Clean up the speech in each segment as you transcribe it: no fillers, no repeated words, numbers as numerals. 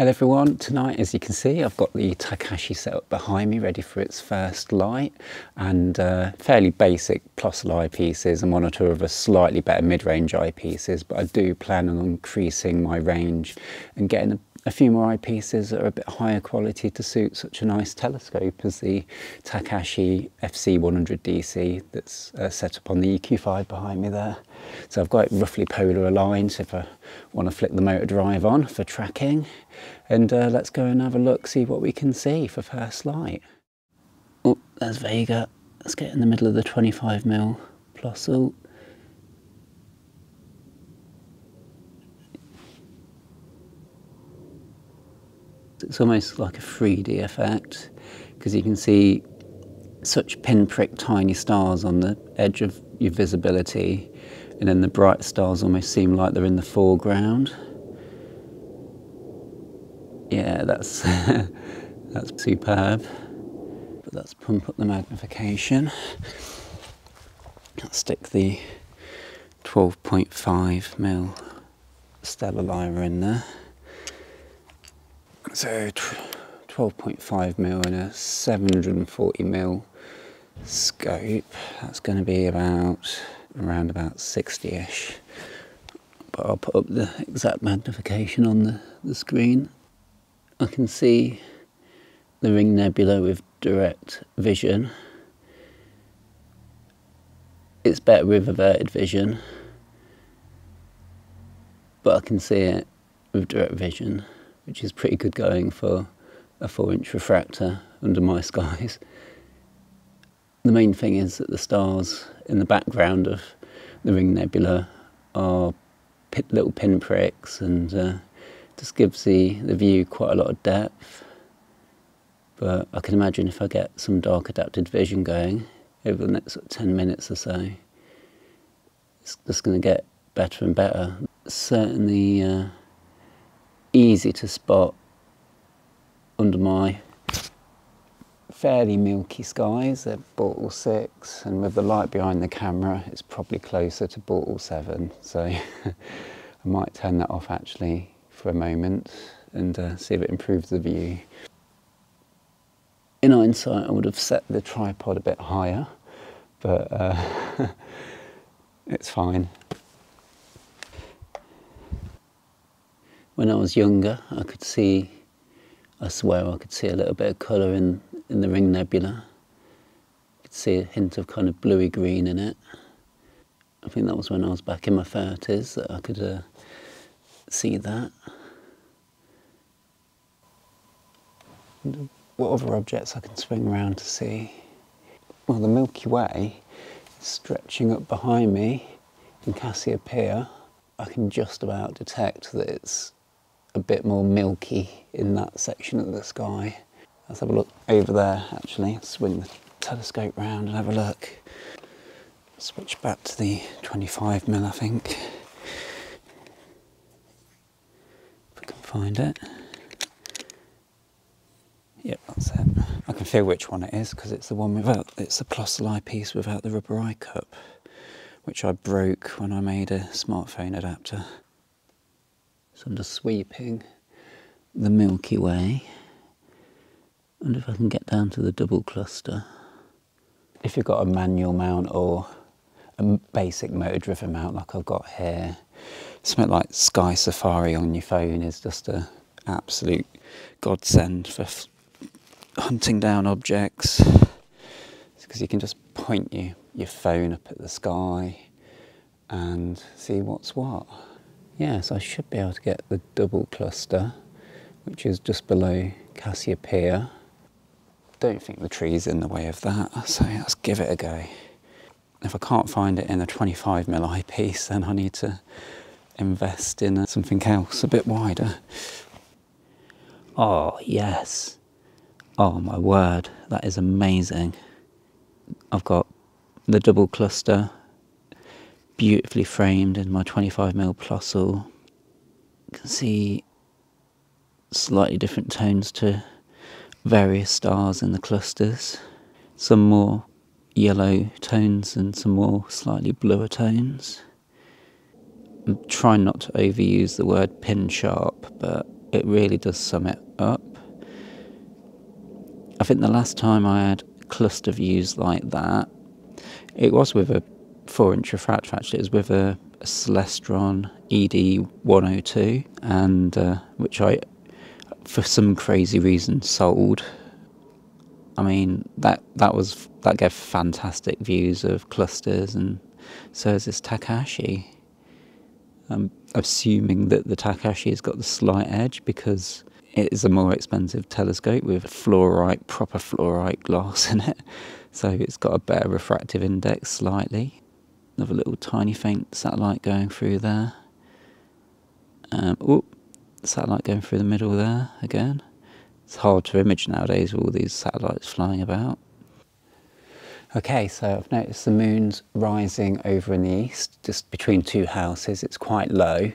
Hello everyone, tonight as you can see I've got the Takahashi set up behind me ready for its first light, and fairly basic Plössl eyepieces and one or two of a slightly better mid-range eyepieces, but I do plan on increasing my range and getting a few more eyepieces that are a bit higher quality to suit such a nice telescope as the Takahashi FC-100DC that's set up on the EQ-5 behind me there. So I've got it roughly polar aligned, so if I want to flick the motor drive on for tracking, and let's go and have a look, see what we can see for first light. Oh, there's Vega. Let's get in the middle of the 25mm Plössl. It's almost like a 3D effect because you can see such pinprick tiny stars on the edge of your visibility, and then the bright stars almost seem like they're in the foreground. Yeah, that's that's superb. But let's pump up the magnification. Let's stick the 12.5mm Stellar Lyra in there. So 12.5mm and a 740mm scope, that's going to be about around about 60ish, but I'll put up the exact magnification on the screen. I can see the Ring Nebula with direct vision. It's better with averted vision, but I can see it with direct vision, which is pretty good going for a 4-inch refractor under my skies. The main thing is that the stars in the background of the Ring Nebula are little pinpricks, and just gives the view quite a lot of depth. But I can imagine if I get some dark adapted vision going over the next 10 minutes or so, it's just going to get better and better. It's certainly easy to spot under my fairly milky skies at Bortle 6, and with the light behind the camera it's probably closer to Bortle 7, so I might turn that off actually for a moment and see if it improves the view. In hindsight I would have set the tripod a bit higher, but it's fine. When I was younger I could see, I swear I could see a little bit of colour in the Ring Nebula. You could see a hint of kind of bluey green in it. I think that was when I was back in my 30s that I could see that. And what other objects I can swing around to see? Well, the Milky Way is stretching up behind me in Cassiopeia. I can just about detect that it's a bit more milky in that section of the sky. Let's have a look over there actually, swing the telescope round and have a look. Switch back to the 25mm I think, if I can find it. Yep, that's it. I can feel which one it is because it's the one without, it's the Plössl eyepiece without the rubber eye cup, which I broke when I made a smartphone adapter. So I'm just sweeping the Milky Way. I wonder if I can get down to the double cluster. If you've got a manual mount or a basic motor-driven mount like I've got here, something like Sky Safari on your phone is just an absolute godsend for hunting down objects, because you can just point your phone up at the sky and see what's what. Yeah, so I should be able to get the double cluster, which is just below Cassiopeia. Don't think the tree's in the way of that, so let's give it a go. If I can't find it in a 25mm eyepiece, then I need to invest in something else a bit wider. Oh yes, oh my word, that is amazing. I've got the double cluster beautifully framed in my 25mm Plössl. You can see slightly different tones to various stars in the clusters. Some more yellow tones and some more slightly bluer tones. I'm trying not to overuse the word pin sharp, but it really does sum it up. I think the last time I had cluster views like that, it was with a 4-inch refractor, actually. It was with a Celestron ED102, and which I, for some crazy reason, sold. I mean, that gave fantastic views of clusters, and so is this Takahashi. I'm assuming that the Takahashi has got the slight edge because it is a more expensive telescope with fluorite, proper fluorite glass in it, so it's got a better refractive index slightly. Another little tiny faint satellite going through there. Oh, satellite going through the middle there again. It's hard to image nowadays with all these satellites flying about. Okay, so I've noticed the moon's rising over in the east, just between two houses. It's quite low,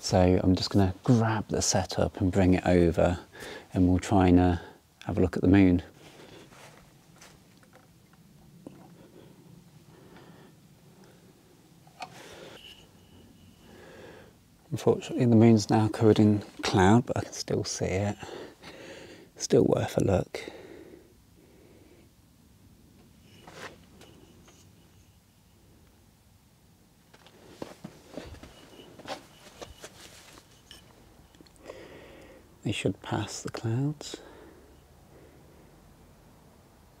so I'm just going to grab the setup and bring it over, and we'll try and have a look at the moon. Unfortunately, the moon's now covered in cloud, but I can still see it. Still worth a look. They should pass the clouds.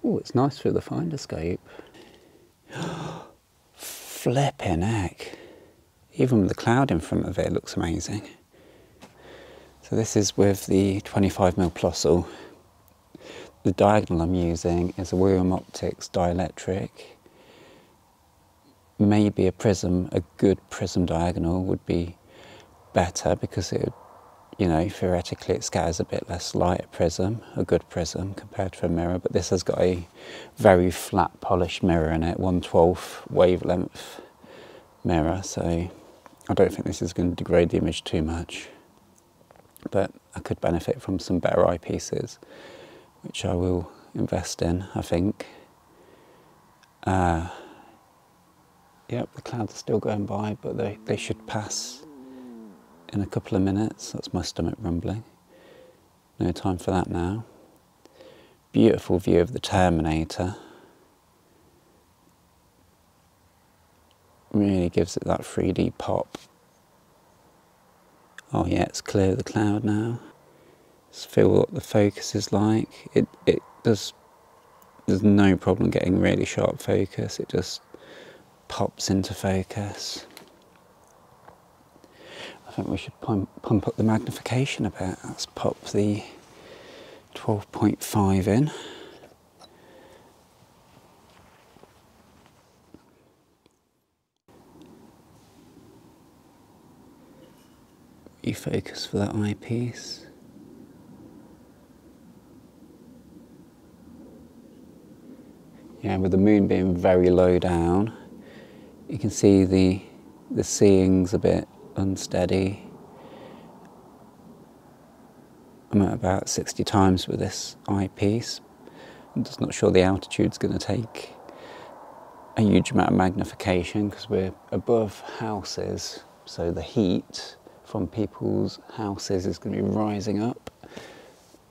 Oh, it's nice through the finder scope. Flippin' heck. Even with the cloud in front of it, it looks amazing. So this is with the 25mm Plössl. The diagonal I'm using is a William Optics dielectric. Maybe a prism, a good prism diagonal would be better because it would, you know, theoretically it scatters a bit less light at prism, a good prism, compared to a mirror, but this has got a very flat polished mirror in it, 1/12 wavelength mirror, so I don't think this is going to degrade the image too much. But I could benefit from some better eyepieces, which I will invest in, I think. Yep, the clouds are still going by, but they should pass in a couple of minutes. That's my stomach rumbling. No time for that now. Beautiful view of the Terminator. Really gives it that 3D pop. Oh yeah, it's clear of the cloud now. Just feel what the focus is like. It does, there's no problem getting really sharp focus. It just pops into focus. I think we should pump up the magnification a bit. Let's pop the 12.5 in. Refocus for that eyepiece. Yeah, with the moon being very low down, you can see the seeing's a bit unsteady. I'm at about 60 times with this eyepiece. I'm just not sure the altitude's going to take a huge amount of magnification because we're above houses, so the heat from people's houses is going to be rising up.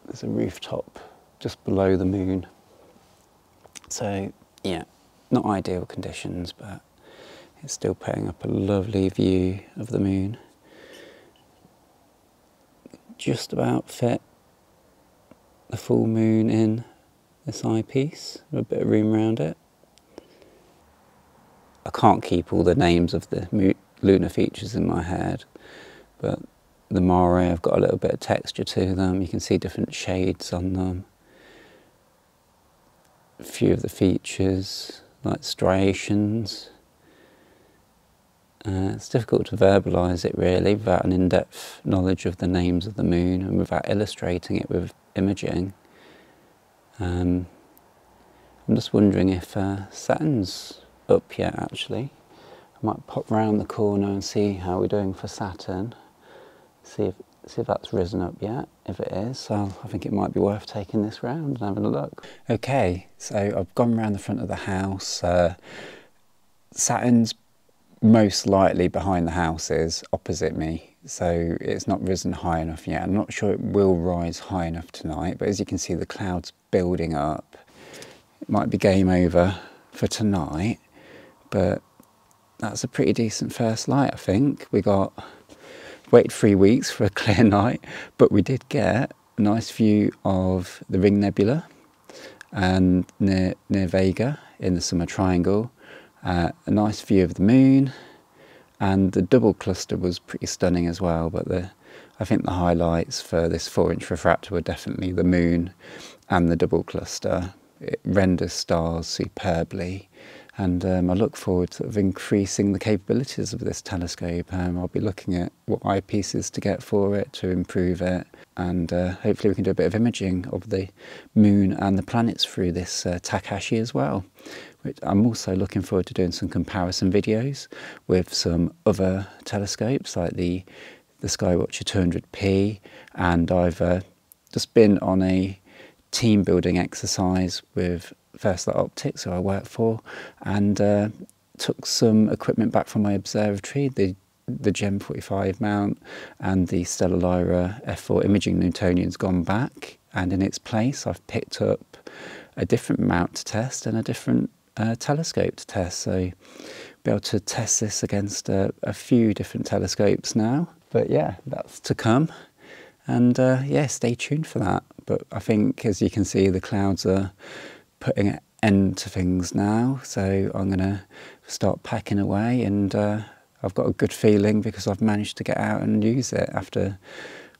There's a rooftop just below the moon. So yeah, not ideal conditions, but it's still putting up a lovely view of the moon. Just about fit the full moon in this eyepiece, with a bit of room around it. I can't keep all the names of the lunar features in my head, but the mare have got a little bit of texture to them. You can see different shades on them. A few of the features, like striations. It's difficult to verbalise it really without an in-depth knowledge of the names of the moon and without illustrating it with imaging. I'm just wondering if Saturn's up yet actually. I might pop round the corner and see how we're doing for Saturn. See if that's risen up yet. If it is, so I think it might be worth taking this round and having a look. Okay, so I've gone round the front of the house. Saturn's most likely behind the houses opposite me, so it's not risen high enough yet. I'm not sure it will rise high enough tonight, but as you can see, the cloud's building up. It might be game over for tonight, but that's a pretty decent first light, I think. We got, waited 3 weeks for a clear night, but we did get a nice view of the Ring Nebula and near Vega in the Summer Triangle, a nice view of the moon, and the double cluster was pretty stunning as well. But I think the highlights for this 4-inch refractor were definitely the moon and the double cluster. It renders stars superbly, and I look forward to sort of increasing the capabilities of this telescope. I'll be looking at what eyepieces to get for it to improve it, and hopefully we can do a bit of imaging of the moon and the planets through this Takahashi as well. I'm also looking forward to doing some comparison videos with some other telescopes like the Skywatcher 200p, and I've just been on a team building exercise with First Light Optics, who I work for, and took some equipment back from my observatory, the Gem 45 mount and the Stellar Lyra F4 imaging Newtonian's gone back, and in its place I've picked up a different mount to test and a different telescope to test, so be able to test this against a few different telescopes now. But yeah, that's to come, and yeah, stay tuned for that. But I think, as you can see, the clouds are putting an end to things now, so I'm going to start packing away, and I've got a good feeling because I've managed to get out and use it after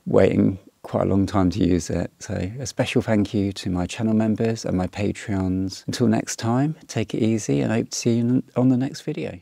waiting quite a long time to use it. So a special thank you to my channel members and my Patreons. Until next time, take it easy, and I hope to see you on the next video.